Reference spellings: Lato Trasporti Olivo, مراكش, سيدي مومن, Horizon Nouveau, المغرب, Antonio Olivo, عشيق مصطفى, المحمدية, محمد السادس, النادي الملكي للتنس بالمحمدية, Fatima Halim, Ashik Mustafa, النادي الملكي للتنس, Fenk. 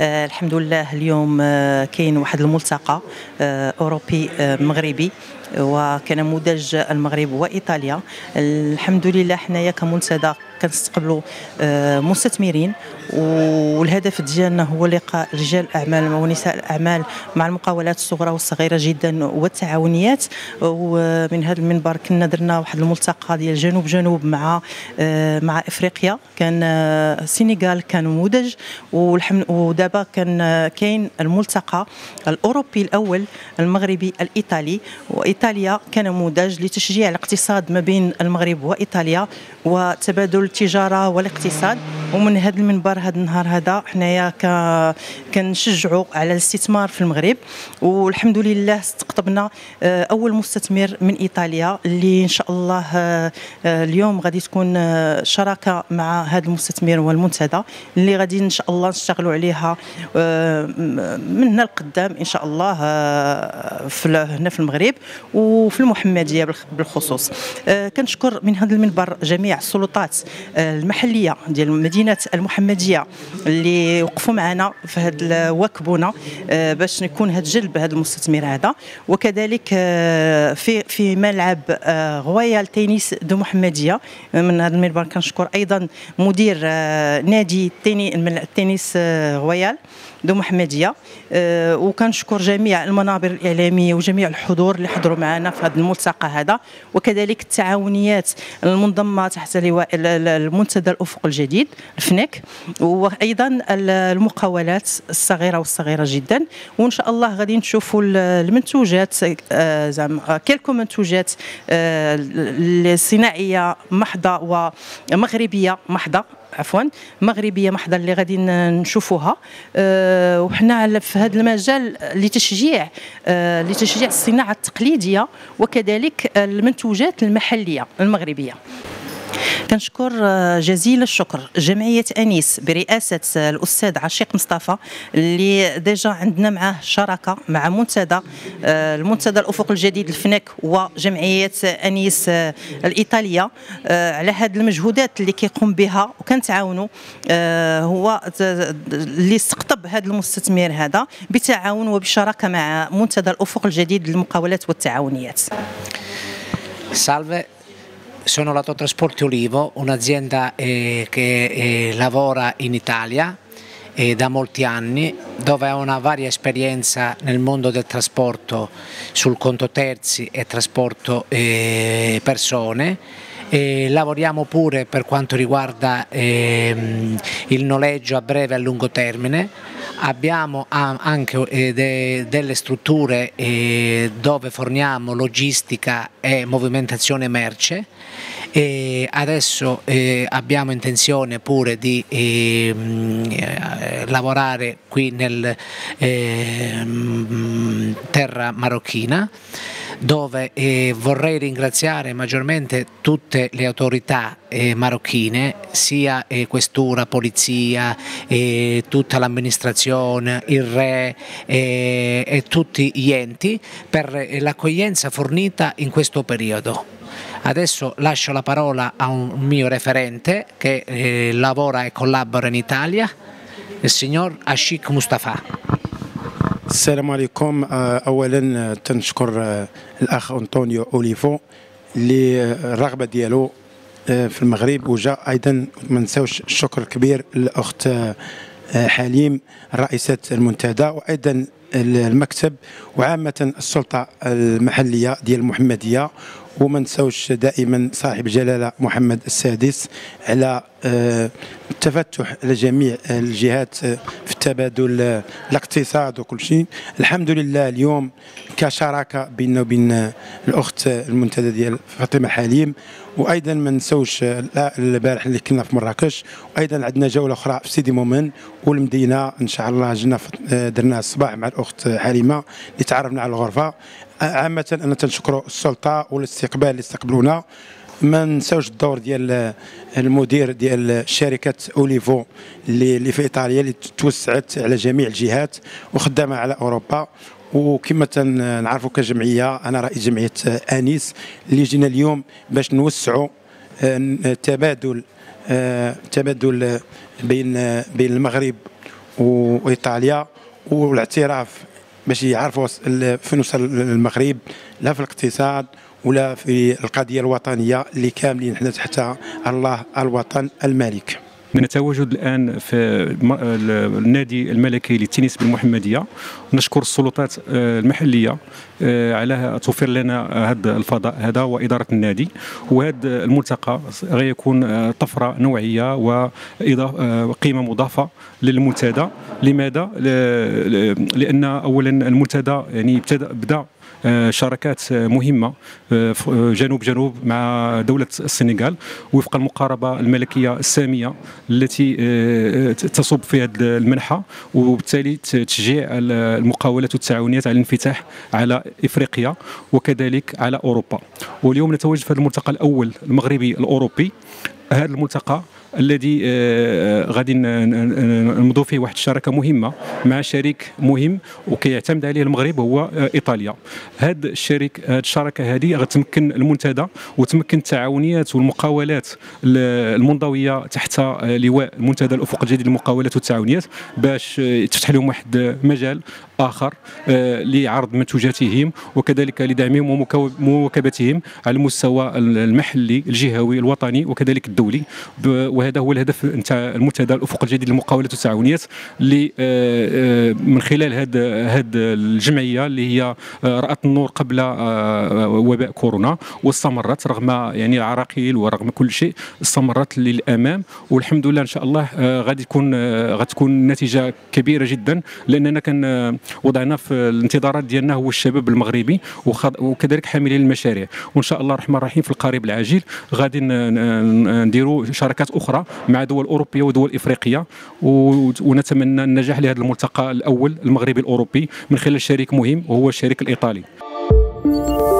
الحمد لله اليوم كاين واحد الملتقى أوروبي مغربي وكنموذج المغرب وإيطاليا. الحمد لله حنايا كمنتدى كنستقبلوا مستثمرين، والهدف ديالنا هو لقاء رجال الاعمال ونساء الاعمال مع المقاولات الصغرى والصغيره جدا والتعاونيات. ومن هذا المنبر كنا درنا واحد الملتقى ديال جنوب جنوب مع افريقيا، كان السنغال كان نموذج، ودابا كاين الملتقى الاوروبي الاول المغربي الايطالي، وايطاليا كنموذج لتشجيع الاقتصاد ما بين المغرب وايطاليا وتبادل التجاره والاقتصاد. ومن هذا المنبر هذا النهار هذا حنايا كنشجعوا على الاستثمار في المغرب، والحمد لله استقطبنا اول مستثمر من ايطاليا اللي ان شاء الله اليوم غادي تكون شراكه مع هذا المستثمر والمنتدى اللي غادي ان شاء الله نشتغلوا عليها من هنا لقدام ان شاء الله هنا في المغرب وفي المحمديه بالخصوص. كنشكر من هذا المنبر جميع السلطات المحليه ديال مدينه المحمديه اللي وقفوا معنا في هذا وكبونا باش يكون هذا جلب هذا المستثمر هذا، وكذلك في ملعب رويال تنس دو محمديه. من هذا المنبر كنشكر ايضا مدير نادي التنس رويال دو محمديه، وكنشكر جميع المنابر الاعلاميه وجميع الحضور اللي حضروا معنا في هذا الملتقى هذا، وكذلك التعاونيات المنضمه تحت لواء المنتدى الافق الجديد الفنك، وايضا المقاولات الصغيره والصغيره جدا. وان شاء الله غادي نشوفوا المنتوجات، زعما كلكو منتوجات صناعيه محضه ومغربيه محضه، مغربيه محضر اللي غادي نشوفوها. وحنا في هذا المجال لتشجيع الصناعه التقليديه وكذلك المنتوجات المحليه المغربيه. كنشكر جزيل الشكر جمعية أنيس برئاسة الأستاذ عشيق مصطفى اللي ديجا عندنا معاه شراكة مع المنتدى الأفق الجديد الفنك وجمعية أنيس الإيطالية على هذه المجهودات اللي كيقوم بها وكنتعاونوا. هو اللي استقطب هذا المستثمر هذا بتعاون وبشراكة مع منتدى الأفق الجديد للمقاولات والتعاونيات. سالفة. Sono Lato Trasporti Olivo, un'azienda che lavora in Italia da molti anni, dove ha una varia esperienza nel mondo del trasporto sul conto terzi e trasporto persone. Lavoriamo pure per quanto riguarda il noleggio a breve e a lungo termine. Abbiamo anche delle strutture dove forniamo logistica e movimentazione merce. E adesso abbiamo intenzione pure di lavorare qui nel terra marocchina, dove vorrei ringraziare maggiormente tutte le autorità marocchine, sia questura, polizia, tutta l'amministrazione, il re e tutti gli enti per l'accoglienza fornita in questo periodo. Adesso lascio la parola a un mio referente che lavora e collabora in Italia, il signor Ashik Mustafa. السلام عليكم. اولا تنشكر الاخ انطونيو اوليفو للرغبه ديالو في المغرب، وجا ايضا ما نساوش الشكر الكبير للاخت حليم رئيسه المنتدى، وايضا المكتب وعامه السلطه المحليه ديال المحمديه، وما نساوش دائما صاحب الجلاله محمد السادس على التفتح لجميع الجهات في التبادل الاقتصاد وكل شيء. الحمد لله اليوم كشراكه بيننا وبين الاخت المنتدى ديال فاطمه حليم، وايضا ما نساوش البارح اللي كنا في مراكش، وايضا عندنا جوله اخرى في سيدي مومن والمدينه ان شاء الله جينا درناها الصباح مع الاخت حليمه اللي تعرفنا على الغرفه. عامه انا تنشكروا السلطه والاستقبال اللي استقبلونا، ما نساوش الدور ديال المدير ديال شركه اوليفو اللي في ايطاليا، اللي توسعت على جميع الجهات وخدامه على اوروبا. وكما تنعرفوا كجمعيه، انا رئيس جمعيه انيس اللي جينا اليوم باش نوسعوا تبادل بين المغرب وايطاليا، والاعتراف باش يعرفوا فين وصل المغرب، لا في الاقتصاد ولا في القضيه الوطنيه اللي كاملين حنا تحت الله الوطن الملك. من التواجد الآن في النادي الملكي للتنس بالمحمدية، نشكر السلطات المحلية على توفير لنا هذا الفضاء هذا وإدارة النادي. وهذا الملتقى غيكون طفرة نوعية وقيمة مضافة للمنتدى. لماذا؟ لأن أولا المنتدى يعني بدأ شراكات مهمة جنوب جنوب مع دولة السنغال وفق المقاربة الملكية السامية التي تصب في هذه المنحة، وبالتالي تشجيع المقاولات والتعاونيات على الانفتاح على إفريقيا وكذلك على أوروبا. واليوم نتواجد في هذا الملتقى الأول المغربي الأوروبي، هذا الملتقى الذي غادي نمضوا فيه واحد الشراكه مهمه مع شريك مهم وكيعتمد عليه المغرب هو ايطاليا. هذا الشريك، هذه الشراكه هذه غتمكن المنتدى وتمكن التعاونيات والمقاولات المنضويه تحت لواء منتدى الافق الجديد للمقاولات والتعاونيات باش يتفتح لهم واحد مجال اخر لعرض منتوجاتهم وكذلك لدعمهم ومواكبتهم على المستوى المحلي الجهوي الوطني وكذلك الدولي. وهذا هو الهدف نتاع المنتدى الافق الجديد للمقاولات والتعاونيات، اللي من خلال هذه الجمعيه اللي هي رأت النور قبل وباء كورونا واستمرت رغم يعني العراقيل ورغم كل شيء، استمرت للامام. والحمد لله ان شاء الله غتكون نتيجه كبيره جدا، لاننا كان وضعنا في الانتظارات ديالنا هو الشباب المغربي وكذلك حاملين المشاريع. وان شاء الله الرحمن الرحيم في القريب العاجل غادي نديروا شراكات اخرى مع دول اوروبيه ودول افريقيه، ونتمنى النجاح لهذا الملتقى الاول المغربي الاوروبي من خلال شريك مهم وهو الشريك الايطالي.